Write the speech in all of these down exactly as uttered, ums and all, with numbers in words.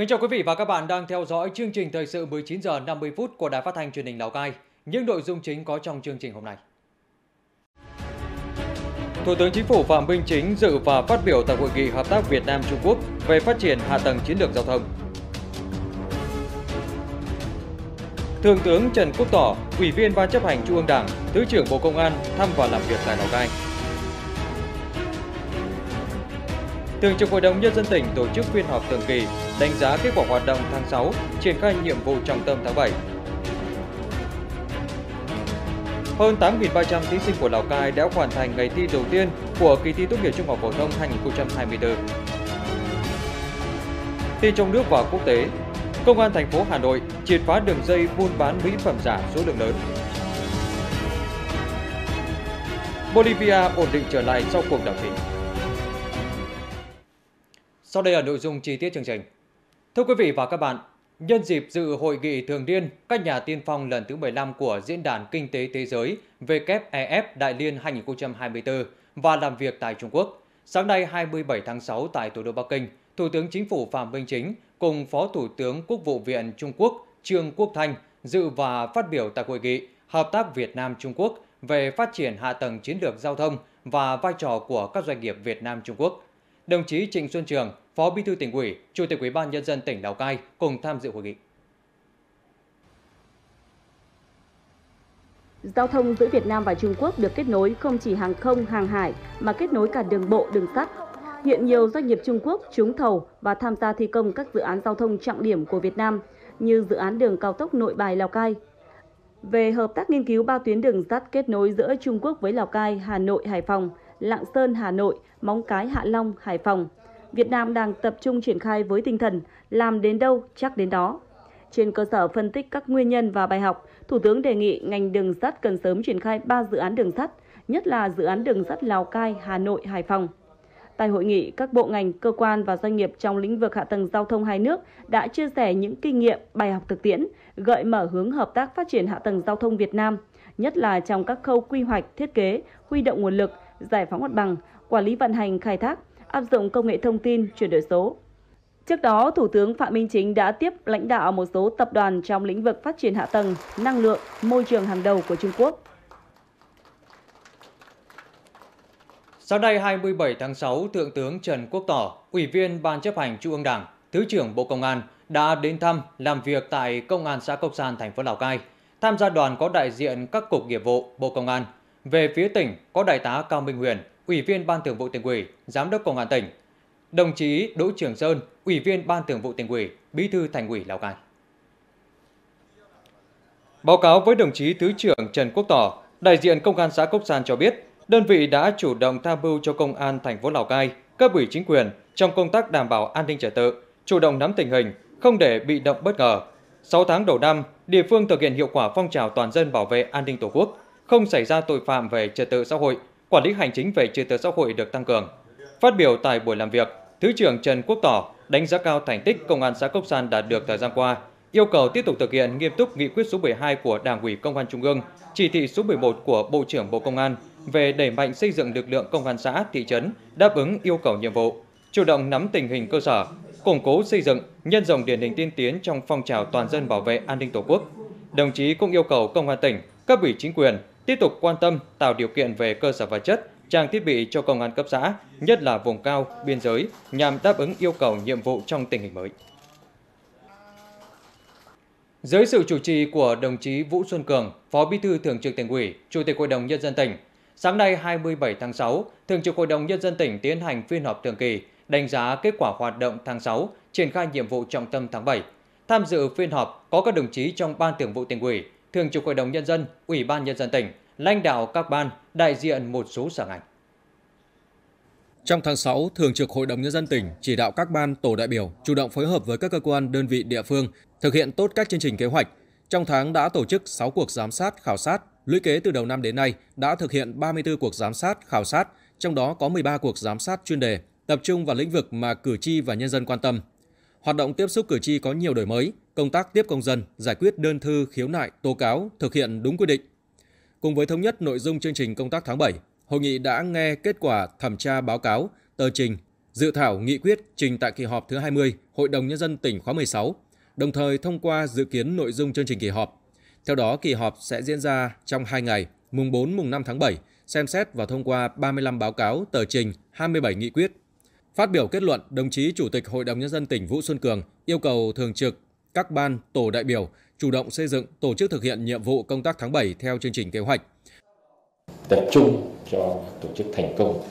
Kính chào quý vị và các bạn đang theo dõi chương trình thời sự mười chín giờ năm mươi phút của Đài Phát Thanh Truyền Hình Lào Cai. Những nội dung chính có trong chương trình hôm nay. Thủ tướng Chính phủ Phạm Minh Chính dự và phát biểu tại hội nghị hợp tác Việt Nam Trung Quốc về phát triển hạ tầng chiến lược giao thông. Thượng tướng Trần Quốc Tỏ, Ủy viên Ban Chấp hành Trung ương Đảng, Thứ trưởng Bộ Công an thăm và làm việc tại Lào Cai. Thường trực Hội đồng Nhân dân tỉnh tổ chức phiên họp thường kỳ đánh giá kết quả hoạt động tháng sáu, triển khai nhiệm vụ trọng tâm tháng bảy. Hơn tám nghìn ba trăm thí sinh của Lào Cai đã hoàn thành ngày thi đầu tiên của kỳ thi tốt nghiệp trung học phổ thông hai nghìn không trăm hai mươi tư. Tin trong nước và quốc tế, Công an thành phố Hà Nội triệt phá đường dây buôn bán mỹ phẩm giả số lượng lớn. Bolivia ổn định trở lại sau cuộc đảo chính. Sau đây là nội dung chi tiết chương trình. Thưa quý vị và các bạn, nhân dịp dự hội nghị thường niên các nhà tiên phong lần thứ mười lăm của Diễn đàn Kinh tế Thế giới W E F Đại Liên hai nghìn không trăm hai mươi tư và làm việc tại Trung Quốc, sáng nay hai mươi bảy tháng sáu tại thủ đô Bắc Kinh, Thủ tướng Chính phủ Phạm Minh Chính cùng Phó Thủ tướng Quốc vụ Viện Trung Quốc Trương Quốc Thanh dự và phát biểu tại hội nghị Hợp tác Việt Nam-Trung Quốc về phát triển hạ tầng chiến lược giao thông và vai trò của các doanh nghiệp Việt Nam-Trung Quốc. Đồng chí Trịnh Xuân Trường, Phó Bí thư Tỉnh ủy, Chủ tịch Ủy ban Nhân dân tỉnh Lào Cai cùng tham dự hội nghị. Giao thông giữa Việt Nam và Trung Quốc được kết nối không chỉ hàng không, hàng hải mà kết nối cả đường bộ, đường sắt. Hiện nhiều doanh nghiệp Trung Quốc trúng thầu và tham gia thi công các dự án giao thông trọng điểm của Việt Nam như dự án đường cao tốc Nội Bài - Lào Cai. Về hợp tác nghiên cứu ba tuyến đường sắt kết nối giữa Trung Quốc với Lào Cai, Hà Nội, Hải Phòng, Lạng Sơn, Hà Nội, Móng Cái, Hạ Long, Hải Phòng, Việt Nam đang tập trung triển khai với tinh thần làm đến đâu chắc đến đó. Trên cơ sở phân tích các nguyên nhân và bài học, Thủ tướng đề nghị ngành đường sắt cần sớm triển khai ba dự án đường sắt, nhất là dự án đường sắt Lào Cai, Hà Nội, Hải Phòng. Tại hội nghị, các bộ ngành, cơ quan và doanh nghiệp trong lĩnh vực hạ tầng giao thông hai nước đã chia sẻ những kinh nghiệm, bài học thực tiễn, gợi mở hướng hợp tác phát triển hạ tầng giao thông Việt Nam, nhất là trong các khâu quy hoạch, thiết kế, huy động nguồn lực, giải phóng mặt bằng, quản lý vận hành khai thác, áp dụng công nghệ thông tin, chuyển đổi số. Trước đó, Thủ tướng Phạm Minh Chính đã tiếp lãnh đạo một số tập đoàn trong lĩnh vực phát triển hạ tầng, năng lượng, môi trường hàng đầu của Trung Quốc. Sáng nay hai mươi bảy tháng sáu, Thượng tướng Trần Quốc Tỏ, Ủy viên Ban Chấp hành Trung ương Đảng, Thứ trưởng Bộ Công an đã đến thăm làm việc tại Công an xã Cốc San, thành phố Lào Cai. Tham gia đoàn có đại diện các cục nghiệp vụ Bộ Công an. Về phía tỉnh có Đại tá Cao Minh Huyền, Ủy viên Ban Thường vụ Tỉnh ủy, Giám đốc Công an tỉnh. Đồng chí Đỗ Trường Sơn, Ủy viên Ban Thường vụ Tỉnh ủy, Bí thư Thành ủy Lào Cai. Báo cáo với đồng chí Thứ trưởng Trần Quốc Tỏ, đại diện Công an xã Cốc San cho biết, đơn vị đã chủ động tham mưu cho Công an thành phố Lào Cai, cấp ủy chính quyền trong công tác đảm bảo an ninh trật tự, chủ động nắm tình hình, không để bị động bất ngờ. sáu tháng đầu năm, địa phương thực hiện hiệu quả phong trào toàn dân bảo vệ an ninh Tổ quốc, không xảy ra tội phạm về trật tự xã hội, quản lý hành chính về trật tự xã hội được tăng cường. Phát biểu tại buổi làm việc, Thứ trưởng Trần Quốc Tỏ đánh giá cao thành tích Công an xã Cốc San đạt được thời gian qua, yêu cầu tiếp tục thực hiện nghiêm túc nghị quyết số mười hai của Đảng ủy Công an Trung ương, chỉ thị số mười một của Bộ trưởng Bộ Công an về đẩy mạnh xây dựng lực lượng công an xã, thị trấn đáp ứng yêu cầu nhiệm vụ, chủ động nắm tình hình cơ sở, củng cố xây dựng, nhân rộng điển hình tiên tiến trong phong trào toàn dân bảo vệ an ninh Tổ quốc. Đồng chí cũng yêu cầu Công an tỉnh, cấp ủy chính quyền tiếp tục quan tâm tạo điều kiện về cơ sở vật chất, trang thiết bị cho công an cấp xã, nhất là vùng cao, biên giới, nhằm đáp ứng yêu cầu nhiệm vụ trong tình hình mới. Dưới sự chủ trì của đồng chí Vũ Xuân Cường, Phó Bí thư Thường trực Tỉnh ủy, Chủ tịch Hội đồng Nhân dân tỉnh, sáng nay hai mươi bảy tháng sáu, Thường trực Hội đồng Nhân dân tỉnh tiến hành phiên họp thường kỳ đánh giá kết quả hoạt động tháng sáu, triển khai nhiệm vụ trọng tâm tháng bảy. Tham dự phiên họp có các đồng chí trong Ban Thường vụ Tỉnh ủy, Thường trực Hội đồng Nhân dân, Ủy ban Nhân dân tỉnh, lãnh đạo các ban, đại diện một số sở ngành. Trong tháng sáu, Thường trực Hội đồng Nhân dân tỉnh chỉ đạo các ban, tổ đại biểu chủ động phối hợp với các cơ quan, đơn vị địa phương thực hiện tốt các chương trình kế hoạch. Trong tháng đã tổ chức sáu cuộc giám sát, khảo sát, lũy kế từ đầu năm đến nay đã thực hiện ba mươi tư cuộc giám sát, khảo sát, trong đó có mười ba cuộc giám sát chuyên đề, tập trung vào lĩnh vực mà cử tri và nhân dân quan tâm. Hoạt động tiếp xúc cử tri có nhiều đổi mới, công tác tiếp công dân, giải quyết đơn thư, khiếu nại, tố cáo thực hiện đúng quy định. Cùng với thống nhất nội dung chương trình công tác tháng bảy, hội nghị đã nghe kết quả thẩm tra báo cáo, tờ trình, dự thảo nghị quyết trình tại kỳ họp thứ hai mươi Hội đồng Nhân dân tỉnh khóa mười sáu, đồng thời thông qua dự kiến nội dung chương trình kỳ họp. Theo đó, kỳ họp sẽ diễn ra trong hai ngày, mùng bốn, mùng năm tháng bảy, xem xét và thông qua ba mươi lăm báo cáo, tờ trình, hai mươi bảy nghị quyết. Phát biểu kết luận, đồng chí Chủ tịch Hội đồng Nhân dân tỉnh Vũ Xuân Cường yêu cầu thường trực các ban, tổ đại biểu chủ động xây dựng, tổ chức thực hiện nhiệm vụ công tác tháng bảy theo chương trình kế hoạch. Tập trung cho tổ chức thành công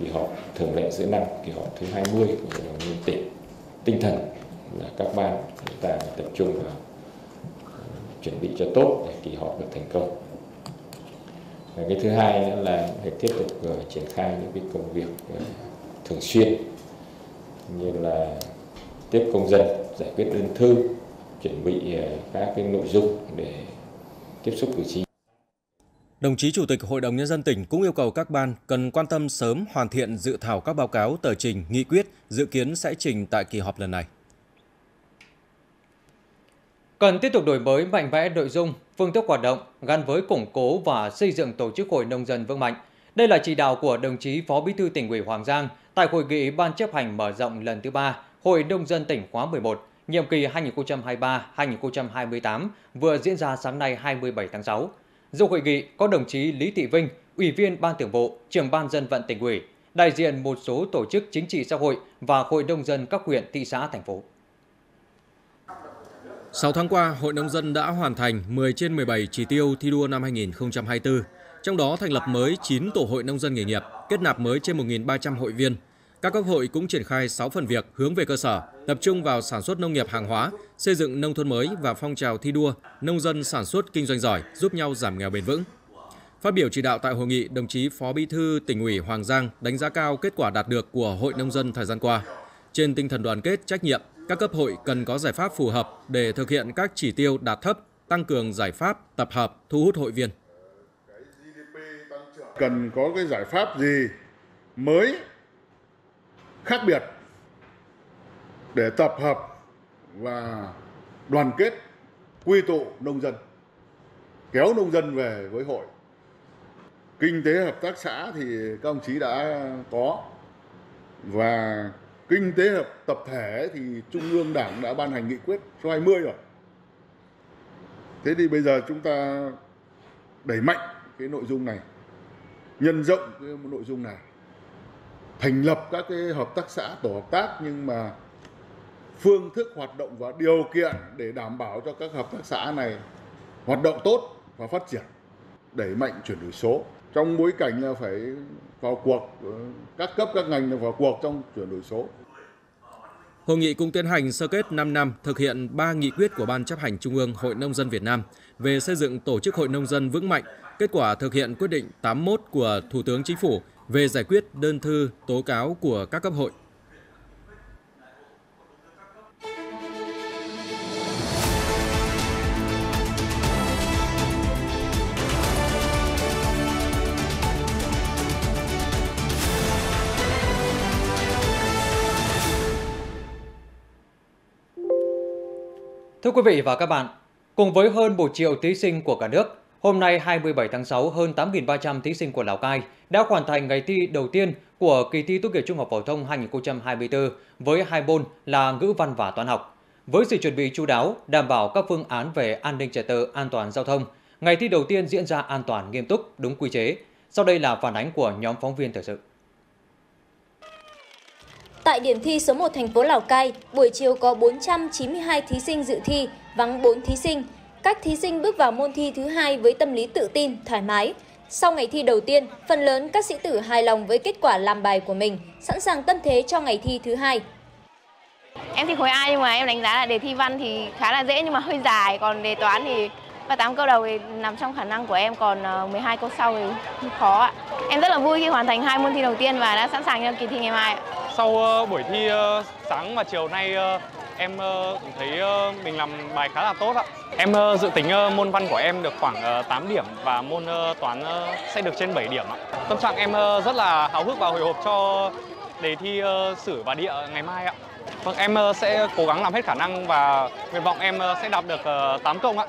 kỳ họp thường lệ giữa năm, kỳ họp thứ hai mươi của Hội đồng Nhân dân tỉnh. Tinh thần là các ban chúng ta tập trung vào chuẩn bị cho tốt để kỳ họp được thành công. Và cái thứ hai là phải tiếp tục triển khai những cái công việc thường xuyên như là tiếp công dân, giải quyết đơn thư, chuẩn bị các cái nội dung để tiếp xúc cử tri. Đồng chí Chủ tịch Hội đồng Nhân dân tỉnh cũng yêu cầu các ban cần quan tâm sớm hoàn thiện dự thảo các báo cáo, tờ trình, nghị quyết dự kiến sẽ trình tại kỳ họp lần này. Cần tiếp tục đổi mới mạnh mẽ nội dung, phương thức hoạt động gắn với củng cố và xây dựng tổ chức hội nông dân vững mạnh. Đây là chỉ đạo của đồng chí Phó Bí thư Tỉnh ủy Hoàng Giang tại hội nghị Ban chấp hành mở rộng lần thứ ba Hội nông dân tỉnh khóa mười một, nhiệm kỳ hai nghìn không trăm hai mươi ba đến hai nghìn không trăm hai mươi tám vừa diễn ra sáng nay hai mươi bảy tháng sáu. Dự hội nghị có đồng chí Lý Thị Vinh, Ủy viên Ban Thường vụ, Trưởng ban Dân vận Tỉnh ủy, đại diện một số tổ chức chính trị xã hội và hội nông dân các huyện, thị xã, thành phố. sáu tháng qua, Hội nông dân đã hoàn thành mười trên mười bảy chỉ tiêu thi đua năm hai nghìn không trăm hai mươi tư, trong đó thành lập mới chín tổ hội nông dân nghề nghiệp, kết nạp mới trên một nghìn ba trăm hội viên. Các cấp hội cũng triển khai sáu phần việc hướng về cơ sở, tập trung vào sản xuất nông nghiệp hàng hóa, xây dựng nông thôn mới và phong trào thi đua, nông dân sản xuất kinh doanh giỏi, giúp nhau giảm nghèo bền vững. Phát biểu chỉ đạo tại hội nghị, đồng chí Phó Bí thư Tỉnh ủy Hoàng Giang đánh giá cao kết quả đạt được của Hội nông dân thời gian qua. Trên tinh thần đoàn kết, trách nhiệm, các cấp hội cần có giải pháp phù hợp để thực hiện các chỉ tiêu đạt thấp, tăng cường giải pháp, tập hợp, thu hút hội viên. Cần có cái giải pháp gì mới, khác biệt để tập hợp và đoàn kết, quy tụ nông dân, kéo nông dân về với hội. Kinh tế hợp tác xã thì các ông chí đã có, và kinh tế hợp tập thể thì Trung ương Đảng đã ban hành nghị quyết số hai mươi rồi. Thế thì bây giờ chúng ta đẩy mạnh cái nội dung này, nhân rộng cái nội dung này, thành lập các cái hợp tác xã, tổ hợp tác, nhưng mà phương thức hoạt động và điều kiện để đảm bảo cho các hợp tác xã này hoạt động tốt và phát triển, đẩy mạnh chuyển đổi số. Trong bối cảnh là phải vào cuộc, các cấp các ngành là vào cuộc trong chuyển đổi số. Hội nghị cũng tiến hành sơ kết năm năm thực hiện ba nghị quyết của Ban chấp hành Trung ương Hội nông dân Việt Nam về xây dựng tổ chức hội nông dân vững mạnh, kết quả thực hiện quyết định tám mươi mốt của Thủ tướng Chính phủ về giải quyết đơn thư tố cáo của các cấp hội. Thưa quý vị và các bạn, cùng với hơn một triệu thí sinh của cả nước, hôm nay hai mươi bảy tháng sáu, hơn tám nghìn ba trăm thí sinh của Lào Cai đã hoàn thành ngày thi đầu tiên của kỳ thi tốt nghiệp trung học phổ thông hai nghìn không trăm hai mươi tư với hai môn là ngữ văn và toán học. Với sự chuẩn bị chu đáo, đảm bảo các phương án về an ninh trật tự, an toàn giao thông, ngày thi đầu tiên diễn ra an toàn, nghiêm túc, đúng quy chế. Sau đây là phản ánh của nhóm phóng viên thời sự. Tại điểm thi số một thành phố Lào Cai, buổi chiều có bốn trăm chín mươi hai thí sinh dự thi, vắng bốn thí sinh. Các thí sinh bước vào môn thi thứ hai với tâm lý tự tin, thoải mái. Sau ngày thi đầu tiên, phần lớn các sĩ tử hài lòng với kết quả làm bài của mình, sẵn sàng tâm thế cho ngày thi thứ hai. Em thi khối A nhưng mà em đánh giá là đề thi văn thì khá là dễ nhưng mà hơi dài, còn đề toán thì tám câu đầu thì nằm trong khả năng của em, còn mười hai câu sau thì khó ạ. Em rất là vui khi hoàn thành hai môn thi đầu tiên và đã sẵn sàng cho kỳ thi ngày mai. Sau buổi thi sáng và chiều nay em cũng thấy mình làm bài khá là tốt ạ. Em dự tính môn văn của em được khoảng tám điểm và môn toán sẽ được trên bảy điểm ạ. Tâm trạng em rất là háo hức và hồi hộp cho đề thi sử và địa ngày mai ạ. Em sẽ cố gắng làm hết khả năng và nguyện vọng em sẽ đạt được tám công ạ.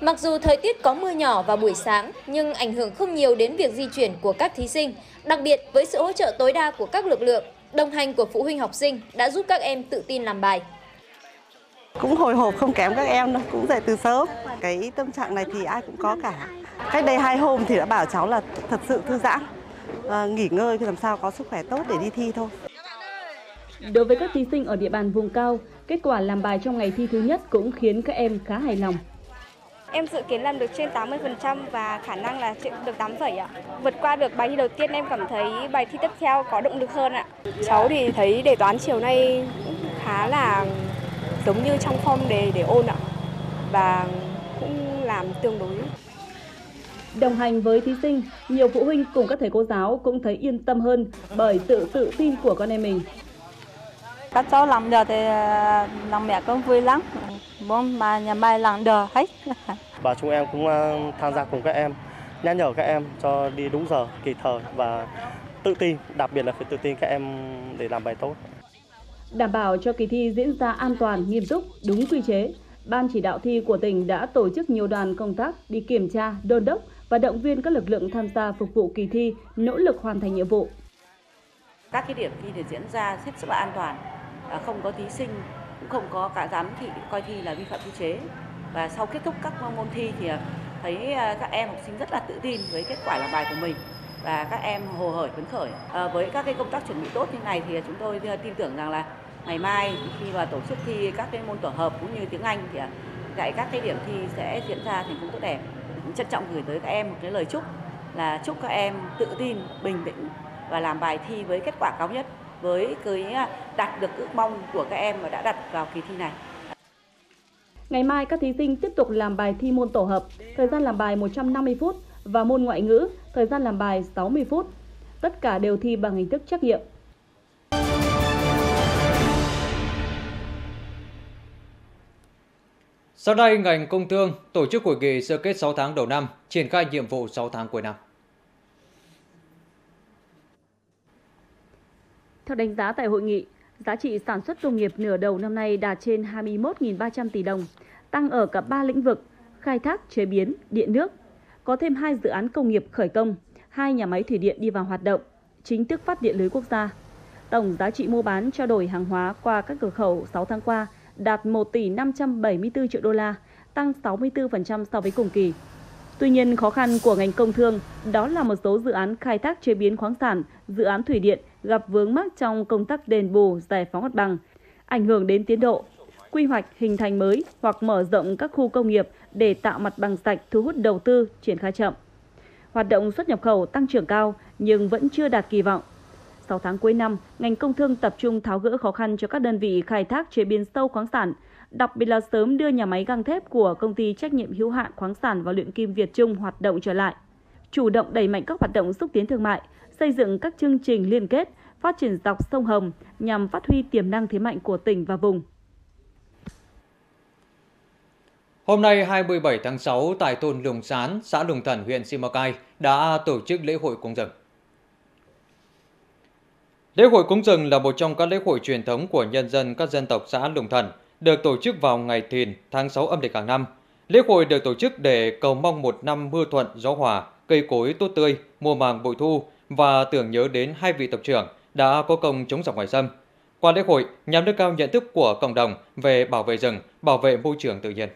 Mặc dù thời tiết có mưa nhỏ vào buổi sáng nhưng ảnh hưởng không nhiều đến việc di chuyển của các thí sinh, đặc biệt với sự hỗ trợ tối đa của các lực lượng, Đồng hành của phụ huynh học sinh đã giúp các em tự tin làm bài. Cũng hồi hộp không kém các em đâu, cũng dậy từ sớm. Cái tâm trạng này thì ai cũng có cả. Cách đây hai hôm thì đã bảo cháu là thật sự thư giãn, à, nghỉ ngơi thì làm sao có sức khỏe tốt để đi thi thôi. Đối với các thí sinh ở địa bàn vùng cao, kết quả làm bài trong ngày thi thứ nhất cũng khiến các em khá hài lòng. Em dự kiến làm được trên tám mươi phần trăm và khả năng là được tám phẩy ạ. Vượt qua được bài thi đầu tiên, em cảm thấy bài thi tiếp theo có động lực hơn ạ. Cháu thì thấy đề toán chiều nay cũng khá là giống như trong form đề để ôn ạ. Và cũng làm tương đối. Đồng hành với thí sinh, nhiều phụ huynh cùng các thầy cô giáo cũng thấy yên tâm hơn bởi sự tự tin của con em mình. Các cháu làm được thì lòng mẹ cũng vui lắm. Muốn mà nhà mai làm được hết. Và chúng em cũng tham gia cùng các em, nhắc nhở các em cho đi đúng giờ, kịp thời và tự tin, đặc biệt là phải tự tin các em để làm bài tốt. Đảm bảo cho kỳ thi diễn ra an toàn, nghiêm túc, đúng quy chế, Ban chỉ đạo thi của tỉnh đã tổ chức nhiều đoàn công tác đi kiểm tra, đôn đốc và động viên các lực lượng tham gia phục vụ kỳ thi nỗ lực hoàn thành nhiệm vụ. Các cái điểm thi để diễn ra hết sức là an toàn, không có thí sinh, cũng không có cả giám thị coi thi là vi phạm quy chế. Và sau kết thúc các môn thi thì thấy các em học sinh rất là tự tin với kết quả làm bài của mình và các em hồ hởi phấn khởi. À, với các cái công tác chuẩn bị tốt như này thì chúng tôi tin tưởng rằng là ngày mai khi mà tổ chức thi các cái môn tổ hợp cũng như tiếng Anh thì tại các cái điểm thi sẽ diễn ra thành công tốt đẹp. Cũng trân trọng gửi tới các em một cái lời chúc là chúc các em tự tin, bình tĩnh và làm bài thi với kết quả cao nhất, với cái đạt được ước mong của các em mà đã đặt vào kỳ thi này. Ngày mai các thí sinh tiếp tục làm bài thi môn tổ hợp, thời gian làm bài một trăm năm mươi phút và môn ngoại ngữ, thời gian làm bài sáu mươi phút. Tất cả đều thi bằng hình thức trắc nghiệm. Sau đây, ngành công thương tổ chức hội nghị sơ kết sáu tháng đầu năm, triển khai nhiệm vụ sáu tháng cuối năm. Theo đánh giá tại hội nghị, giá trị sản xuất công nghiệp nửa đầu năm nay đạt trên hai mươi mốt nghìn ba trăm tỷ đồng, tăng ở cả ba lĩnh vực, khai thác, chế biến, điện nước. Có thêm hai dự án công nghiệp khởi công, hai nhà máy thủy điện đi vào hoạt động, chính thức phát điện lưới quốc gia. Tổng giá trị mua bán trao đổi hàng hóa qua các cửa khẩu sáu tháng qua đạt một tỷ năm trăm bảy mươi tư triệu đô la, tăng sáu mươi tư phần trăm so với cùng kỳ. Tuy nhiên, khó khăn của ngành công thương đó là một số dự án khai thác chế biến khoáng sản, dự án thủy điện gặp vướng mắc trong công tác đền bù, giải phóng mặt bằng, ảnh hưởng đến tiến độ, quy hoạch hình thành mới hoặc mở rộng các khu công nghiệp để tạo mặt bằng sạch thu hút đầu tư, triển khai chậm. Hoạt động xuất nhập khẩu tăng trưởng cao nhưng vẫn chưa đạt kỳ vọng. sáu tháng cuối năm, ngành công thương tập trung tháo gỡ khó khăn cho các đơn vị khai thác chế biến sâu khoáng sản, đặc biệt là sớm đưa nhà máy gang thép của công ty trách nhiệm hữu hạn khoáng sản và luyện kim Việt Trung hoạt động trở lại. Chủ động đẩy mạnh các hoạt động xúc tiến thương mại, xây dựng các chương trình liên kết, phát triển dọc sông Hồng nhằm phát huy tiềm năng thế mạnh của tỉnh và vùng. Hôm nay hai mươi bảy tháng sáu tại thôn Lùng Sán, xã Lùng Thần, huyện Simacai đã tổ chức lễ hội cúng rừng. Lễ hội cúng rừng là một trong các lễ hội truyền thống của nhân dân các dân tộc xã Lùng Thần, được tổ chức vào ngày Thìn tháng sáu âm lịch hàng năm. Lễ hội được tổ chức để cầu mong một năm mưa thuận gió hòa, cây cối tốt tươi, mùa màng bội thu và tưởng nhớ đến hai vị tộc trưởng đã có công chống giặc ngoại xâm. Qua lễ hội nhằm nâng cao nhận thức của cộng đồng về bảo vệ rừng, bảo vệ môi trường tự nhiên.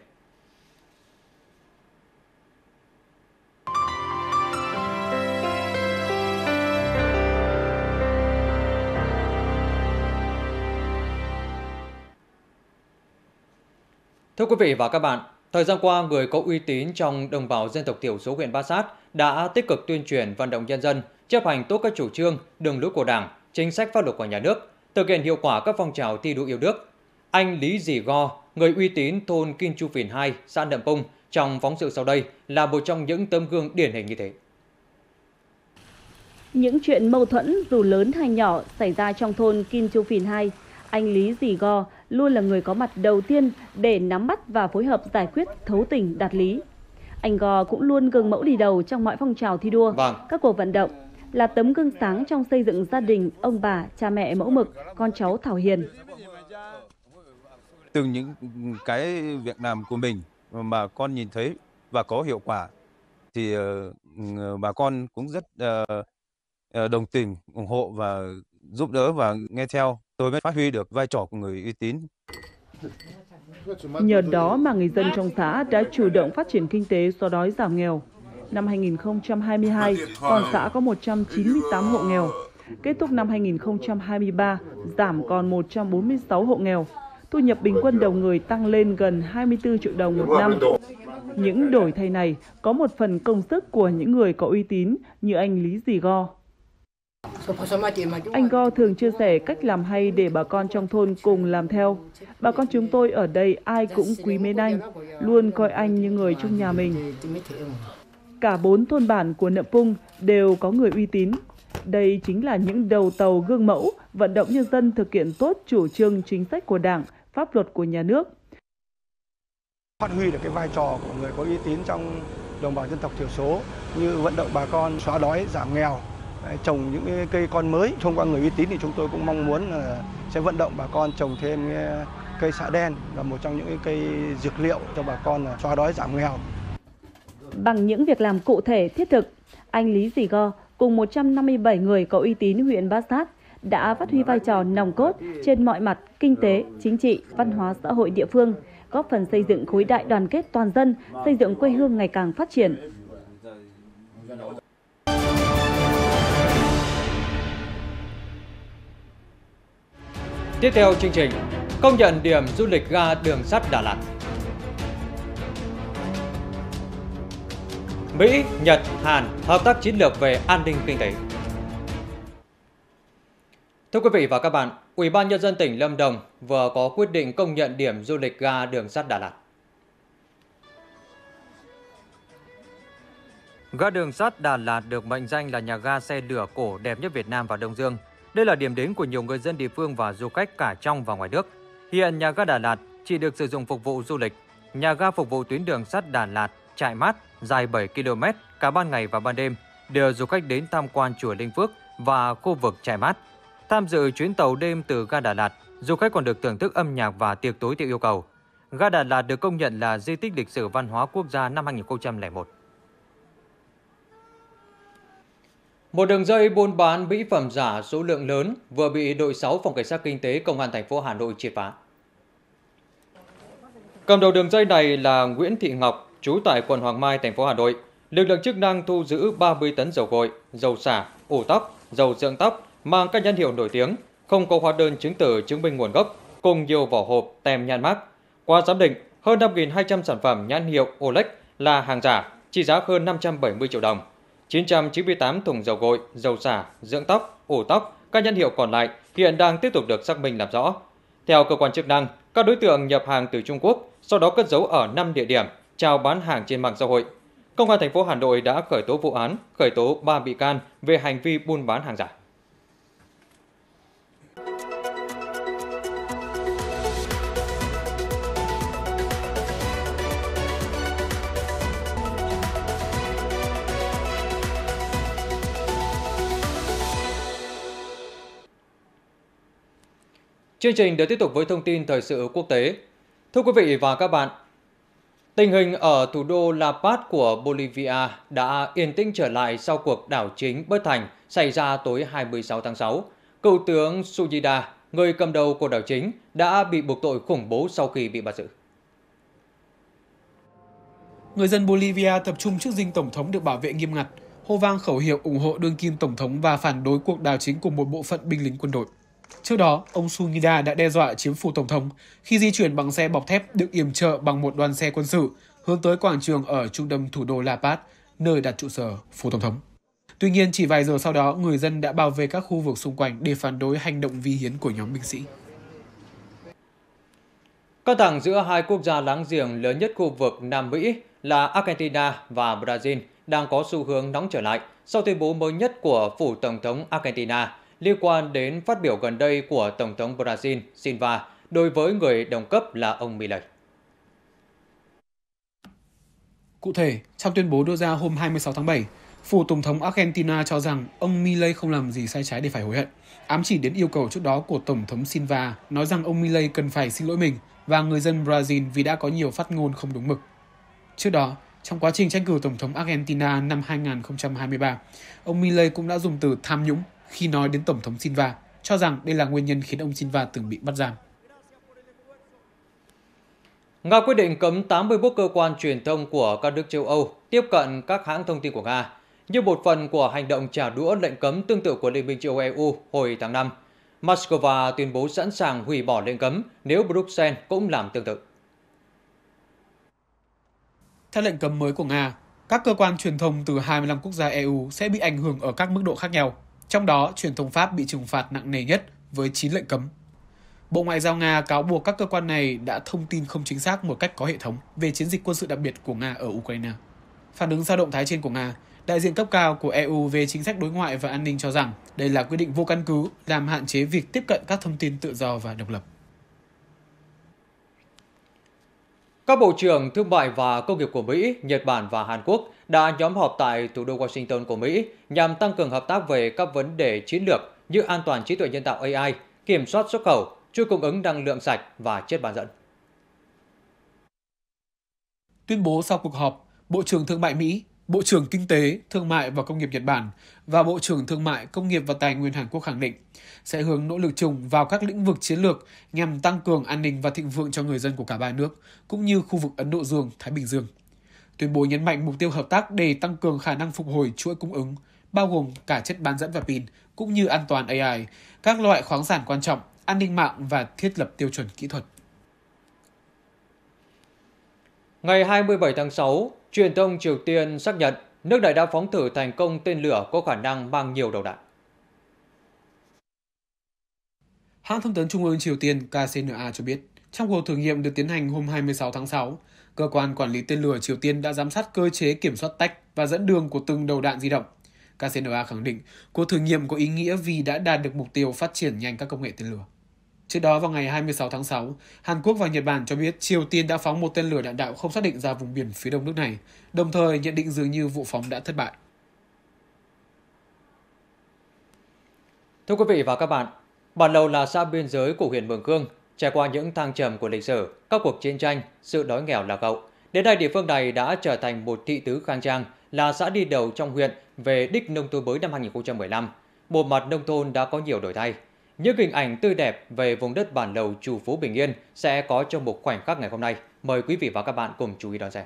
Thưa quý vị và các bạn, thời gian qua, người có uy tín trong đồng bào dân tộc thiểu số huyện Bát Sát đã tích cực tuyên truyền vận động nhân dân chấp hành tốt các chủ trương, đường lối của Đảng, chính sách pháp luật của nhà nước, thực hiện hiệu quả các phong trào thi đua yêu nước. Anh Lý Dì Gò, người uy tín thôn Kim Chu Phìn hai, xã Nậm Pung, trong phóng sự sau đây là một trong những tấm gương điển hình như thế. Những chuyện mâu thuẫn dù lớn hay nhỏ xảy ra trong thôn Kim Chu Phìn hai, anh Lý Dì Gò luôn là người có mặt đầu tiên để nắm bắt và phối hợp giải quyết thấu tình đạt lý. Anh Gò cũng luôn gương mẫu đi đầu trong mọi phong trào thi đua, vâng. các cuộc vận động, là tấm gương sáng trong xây dựng gia đình, ông bà, cha mẹ mẫu mực, con cháu thảo hiền. Từ những cái việc làm của mình mà con nhìn thấy và có hiệu quả thì bà con cũng rất đồng tình, ủng hộ và giúp đỡ và nghe theo, tôi mới phát huy được vai trò của người uy tín. Nhờ đó mà người dân trong xã đã chủ động phát triển kinh tế, xóa đói giảm nghèo. Năm hai nghìn không trăm hai mươi hai, toàn xã có một trăm chín mươi tám hộ nghèo. Kết thúc năm hai nghìn không trăm hai mươi ba, giảm còn một trăm bốn mươi sáu hộ nghèo. Thu nhập bình quân đầu người tăng lên gần hai mươi tư triệu đồng một năm. Những đổi thay này có một phần công sức của những người có uy tín như anh Lý Dì Gò. Anh Go thường chia sẻ cách làm hay để bà con trong thôn cùng làm theo. Bà con chúng tôi ở đây ai cũng quý mến anh, luôn coi anh như người trong nhà mình. Cả bốn thôn bản của Nậm Pung đều có người uy tín. Đây chính là những đầu tàu gương mẫu, vận động nhân dân thực hiện tốt chủ trương chính sách của Đảng, pháp luật của nhà nước. Phát huy được cái vai trò của người có uy tín trong đồng bào dân tộc thiểu số như vận động bà con xóa đói, giảm nghèo, trồng những cây con mới. Thông qua người uy tín thì chúng tôi cũng mong muốn là sẽ vận động bà con trồng thêm cây xạ đen, là một trong những cây dược liệu cho bà con xóa đói giảm nghèo. Bằng những việc làm cụ thể thiết thực, anh Lý Dì Gò cùng một trăm năm mươi bảy người có uy tín huyện Bát Sát đã phát huy vai trò nòng cốt trên mọi mặt kinh tế, chính trị, văn hóa xã hội địa phương, góp phần xây dựng khối đại đoàn kết toàn dân, xây dựng quê hương ngày càng phát triển. Tiếp theo chương trình, công nhận điểm du lịch ga đường sắt Đà Lạt. Mỹ, Nhật, Hàn hợp tác chiến lược về an ninh kinh tế. Thưa quý vị và các bạn, Ủy ban Nhân dân tỉnh Lâm Đồng vừa có quyết định công nhận điểm du lịch ga đường sắt Đà Lạt. Ga đường sắt Đà Lạt được mệnh danh là nhà ga xe lửa cổ đẹp nhất Việt Nam và Đông Dương. Đây là điểm đến của nhiều người dân địa phương và du khách cả trong và ngoài nước. Hiện nhà ga Đà Lạt chỉ được sử dụng phục vụ du lịch. Nhà ga phục vụ tuyến đường sắt Đà Lạt, Trại Mát, dài bảy ki lô mét cả ban ngày và ban đêm, đưa du khách đến tham quan chùa Linh Phước và khu vực Trại Mát. Tham dự chuyến tàu đêm từ ga Đà Lạt, du khách còn được thưởng thức âm nhạc và tiệc tối theo yêu cầu. Ga Đà Lạt được công nhận là di tích lịch sử văn hóa quốc gia năm hai nghìn không trăm lẻ một. Một đường dây buôn bán mỹ phẩm giả số lượng lớn vừa bị đội sáu Phòng Cảnh sát Kinh tế Công an thành phố Hà Nội triệt phá. Cầm đầu đường dây này là Nguyễn Thị Ngọc, trú tại quận Hoàng Mai, thành phố Hà Nội. Lực lượng chức năng thu giữ ba mươi tấn dầu gội, dầu xả, ủ tóc, dầu dưỡng tóc mang các nhãn hiệu nổi tiếng, không có hóa đơn chứng từ chứng minh nguồn gốc, cùng nhiều vỏ hộp, tem nhãn mác. Qua giám định, hơn năm nghìn hai trăm sản phẩm nhãn hiệu Olex là hàng giả, trị giá hơn năm trăm bảy mươi triệu đồng. chín trăm chín mươi tám thùng dầu gội, dầu xả, dưỡng tóc, ủ tóc, các nhãn hiệu còn lại hiện đang tiếp tục được xác minh làm rõ. Theo cơ quan chức năng, các đối tượng nhập hàng từ Trung Quốc, sau đó cất giấu ở năm địa điểm, chào bán hàng trên mạng xã hội. Công an thành phố Hà Nội đã khởi tố vụ án, khởi tố ba bị can về hành vi buôn bán hàng giả. Chương trình được tiếp tục với thông tin thời sự quốc tế. Thưa quý vị và các bạn, tình hình ở thủ đô La Paz của Bolivia đã yên tĩnh trở lại sau cuộc đảo chính bất thành xảy ra tối hai mươi sáu tháng sáu. Cựu tướng Sujida, người cầm đầu cuộc đảo chính, đã bị buộc tội khủng bố sau khi bị bắt giữ. Người dân Bolivia tập trung trước dinh tổng thống được bảo vệ nghiêm ngặt, hô vang khẩu hiệu ủng hộ đương kim tổng thống và phản đối cuộc đảo chính của một bộ phận binh lính quân đội. Trước đó, ông Zúñiga đã đe dọa chiếm phủ tổng thống khi di chuyển bằng xe bọc thép được yểm trợ bằng một đoàn xe quân sự hướng tới quảng trường ở trung tâm thủ đô La Paz, nơi đặt trụ sở phủ tổng thống. Tuy nhiên, chỉ vài giờ sau đó, người dân đã bao vây các khu vực xung quanh để phản đối hành động vi hiến của nhóm binh sĩ. Căng thẳng giữa hai quốc gia láng giềng lớn nhất khu vực Nam Mỹ là Argentina và Brazil đang có xu hướng nóng trở lại sau tuyên bố mới nhất của phủ tổng thống Argentina liên quan đến phát biểu gần đây của Tổng thống Brazil Silva đối với người đồng cấp là ông Milei. Cụ thể, trong tuyên bố đưa ra hôm hai mươi sáu tháng bảy, phủ Tổng thống Argentina cho rằng ông Milei không làm gì sai trái để phải hối hận, ám chỉ đến yêu cầu trước đó của Tổng thống Silva nói rằng ông Milei cần phải xin lỗi mình và người dân Brazil vì đã có nhiều phát ngôn không đúng mực. Trước đó, trong quá trình tranh cử Tổng thống Argentina năm hai nghìn không trăm hai mươi ba, ông Milei cũng đã dùng từ tham nhũng khi nói đến Tổng thống Silva, cho rằng đây là nguyên nhân khiến ông Silva từng bị bắt giam. Nga quyết định cấm tám mươi mốt cơ quan truyền thông của các nước châu Âu tiếp cận các hãng thông tin của Nga, như một phần của hành động trả đũa lệnh cấm tương tự của Liên minh châu Âu hồi tháng năm. Moscow tuyên bố sẵn sàng hủy bỏ lệnh cấm nếu Bruxelles cũng làm tương tự. Theo lệnh cấm mới của Nga, các cơ quan truyền thông từ hai mươi lăm quốc gia e u sẽ bị ảnh hưởng ở các mức độ khác nhau, trong đó truyền thông Pháp bị trừng phạt nặng nề nhất với chín lệnh cấm. Bộ Ngoại giao Nga cáo buộc các cơ quan này đã thông tin không chính xác một cách có hệ thống về chiến dịch quân sự đặc biệt của Nga ở Ukraine. Phản ứng sau động thái trên của Nga, đại diện cấp cao của e u về chính sách đối ngoại và an ninh cho rằng đây là quyết định vô căn cứ làm hạn chế việc tiếp cận các thông tin tự do và độc lập. Các bộ trưởng thương mại và công nghiệp của Mỹ, Nhật Bản và Hàn Quốc đã nhóm họp tại thủ đô Washington của Mỹ nhằm tăng cường hợp tác về các vấn đề chiến lược như an toàn trí tuệ nhân tạo a i, kiểm soát xuất khẩu, chuỗi cung ứng năng lượng sạch và chất bán dẫn. Tuyên bố sau cuộc họp, Bộ trưởng Thương mại Mỹ, Bộ trưởng Kinh tế, Thương mại và Công nghiệp Nhật Bản và Bộ trưởng Thương mại, Công nghiệp và Tài nguyên Hàn Quốc khẳng định sẽ hướng nỗ lực chung vào các lĩnh vực chiến lược nhằm tăng cường an ninh và thịnh vượng cho người dân của cả ba nước, cũng như khu vực Ấn Độ Dương, Thái Bình Dương. Tuyên bố nhấn mạnh mục tiêu hợp tác để tăng cường khả năng phục hồi chuỗi cung ứng, bao gồm cả chất bán dẫn và pin, cũng như an toàn a i, các loại khoáng sản quan trọng, an ninh mạng và thiết lập tiêu chuẩn kỹ thuật. Ngày hai mươi bảy tháng sáu, truyền thông Triều Tiên xác nhận nước này đã phóng thử thành công tên lửa có khả năng mang nhiều đầu đạn. Hãng thông tấn Trung ương Triều Tiên K C N A cho biết, trong cuộc thử nghiệm được tiến hành hôm hai mươi sáu tháng sáu, cơ quan quản lý tên lửa Triều Tiên đã giám sát cơ chế kiểm soát tách và dẫn đường của từng đầu đạn di động. K C N A khẳng định cuộc thử nghiệm có ý nghĩa vì đã đạt được mục tiêu phát triển nhanh các công nghệ tên lửa. Trước đó vào ngày hai mươi sáu tháng sáu, Hàn Quốc và Nhật Bản cho biết Triều Tiên đã phóng một tên lửa đạn đạo không xác định ra vùng biển phía đông nước này, đồng thời nhận định dường như vụ phóng đã thất bại. Thưa quý vị và các bạn, Bản Lầu là xã biên giới của huyện Mường Khương, trải qua những thăng trầm của lịch sử, các cuộc chiến tranh, sự đói nghèo lạc hậu. Đến nay địa phương này đã trở thành một thị tứ khang trang, là xã đi đầu trong huyện về đích nông thôn mới năm hai nghìn không trăm mười lăm. Bộ mặt nông thôn đã có nhiều đổi thay. Những hình ảnh tươi đẹp về vùng đất Bản Lầu trù phú bình yên sẽ có trong một khoảnh khắc ngày hôm nay. Mời quý vị và các bạn cùng chú ý đón xem.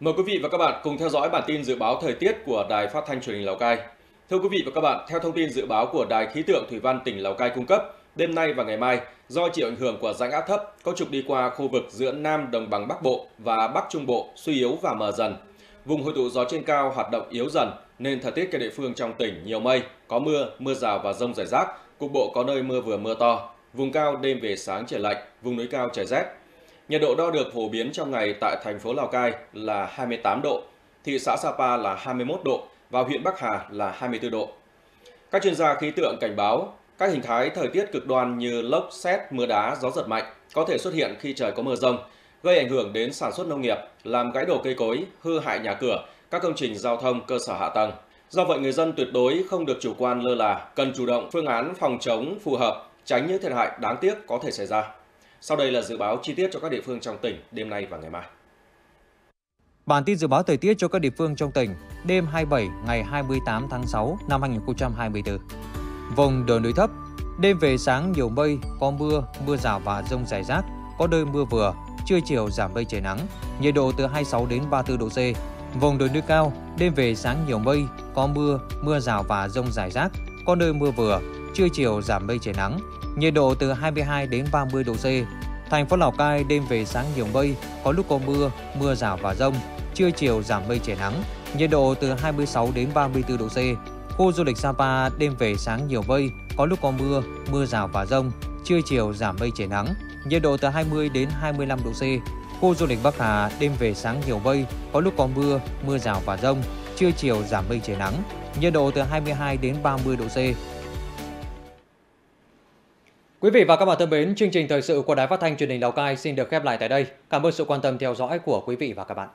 Mời quý vị và các bạn cùng theo dõi bản tin dự báo thời tiết của Đài Phát Thanh Truyền hình Lào Cai. Thưa quý vị và các bạn, theo thông tin dự báo của Đài Khí tượng Thủy văn tỉnh Lào Cai cung cấp, đêm nay và ngày mai, do chịu ảnh hưởng của rãnh áp thấp có trục đi qua khu vực giữa Nam Đồng bằng Bắc Bộ và Bắc Trung Bộ suy yếu và mờ dần. Vùng hội tụ gió trên cao hoạt động yếu dần nên thời tiết các địa phương trong tỉnh nhiều mây, có mưa, mưa rào và dông rải rác, cục bộ có nơi mưa vừa mưa to. Vùng cao đêm về sáng trời lạnh, vùng núi cao trời rét. Nhiệt độ đo được phổ biến trong ngày tại thành phố Lào Cai là hai mươi tám độ, thị xã Sapa là hai mươi mốt độ và huyện Bắc Hà là hai mươi tư độ. Các chuyên gia khí tượng cảnh báo các hình thái thời tiết cực đoan như lốc, sét, mưa đá, gió giật mạnh có thể xuất hiện khi trời có mưa dông, gây ảnh hưởng đến sản xuất nông nghiệp, làm gãy đổ cây cối, hư hại nhà cửa, các công trình giao thông, cơ sở hạ tầng. Do vậy, người dân tuyệt đối không được chủ quan lơ là, cần chủ động phương án phòng chống phù hợp, tránh những thiệt hại đáng tiếc có thể xảy ra. Sau đây là dự báo chi tiết cho các địa phương trong tỉnh đêm nay và ngày mai. Bản tin dự báo thời tiết cho các địa phương trong tỉnh đêm hai mươi bảy ngày hai mươi tám tháng sáu năm hai nghìn không trăm hai mươi tư. Vùng đồi núi thấp, Đêm về sáng nhiều mây, có mưa, mưa rào và dông rải rác, có nơi mưa vừa, trưa chiều giảm mây trời nắng, nhiệt độ từ hai mươi sáu đến ba mươi tư độ C. Vùng đồi núi cao, đêm về sáng nhiều mây, có mưa, mưa rào và dông rải rác, có nơi mưa vừa, trưa chiều giảm mây trời nắng, nhiệt độ từ hai mươi hai đến ba mươi độ C. Thành phố Lào Cai đêm về sáng nhiều mây, có lúc có mưa, mưa rào và dông, trưa chiều giảm mây trời nắng, nhiệt độ từ hai mươi sáu đến ba mươi tư độ C. Khu du lịch Sapa đêm về sáng nhiều mây, có lúc có mưa, mưa rào và dông, trưa chiều giảm mây trời nắng, nhiệt độ từ hai mươi đến hai mươi lăm độ C. Khu du lịch Bắc Hà đêm về sáng nhiều mây, có lúc có mưa, mưa rào và dông, trưa chiều giảm mây trời nắng, nhiệt độ từ hai mươi hai đến ba mươi độ C. Quý vị và các bạn thân mến, chương trình thời sự của Đài Phát thanh Truyền hình Lào Cai xin được khép lại tại đây. Cảm ơn sự quan tâm theo dõi của quý vị và các bạn.